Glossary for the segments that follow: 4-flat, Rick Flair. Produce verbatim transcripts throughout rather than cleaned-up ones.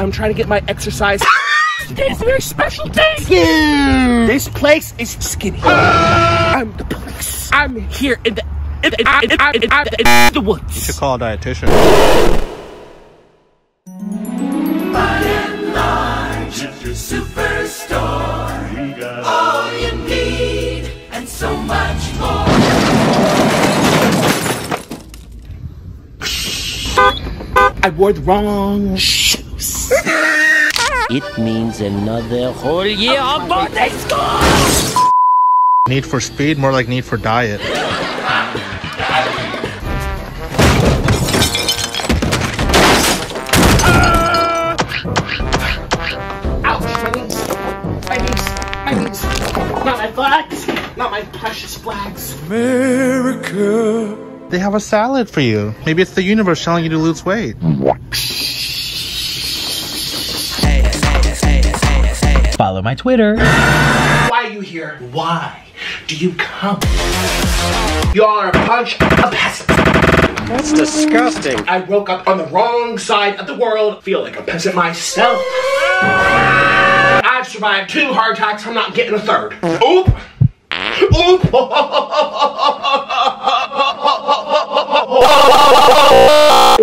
I'm trying to get my exercise. Today's a very special day. Yeah. This place is skinny. Uh, I'm the place. I'm here in the in the, in the, in the, in the, in the woods. You should call a dietitian. By and large, it's your superstore. You got all you need and so much more. I wore the wrong shoes. It means another whole year oh of birthday school! Need for speed, more like need for diet. uh, ouch, my knees. My knees. My knees. Not my flags. Not my precious flags. America. They have a salad for you. Maybe it's the universe telling you to lose weight. Follow my Twitter. Why are you here? Why do you come? Y'all are a bunch of peasants. That's disgusting. I woke up on the wrong side of the world. Feel like a peasant myself. I've survived two heart attacks. I'm not getting a third. Oop. Oop.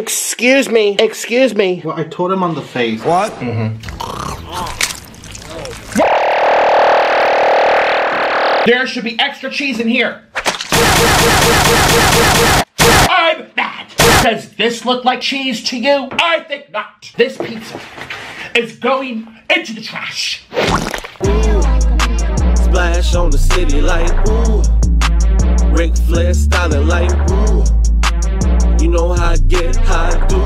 Excuse me. Excuse me. Well, I told him on the face. What? Mm-hmm. There should be extra cheese in here. I'm mad. Does this look like cheese to you? I think not. This pizza is going into the trash. Ooh. Splash on the city like ooh. Rick Flair styling like ooh. You know how I get, how I do.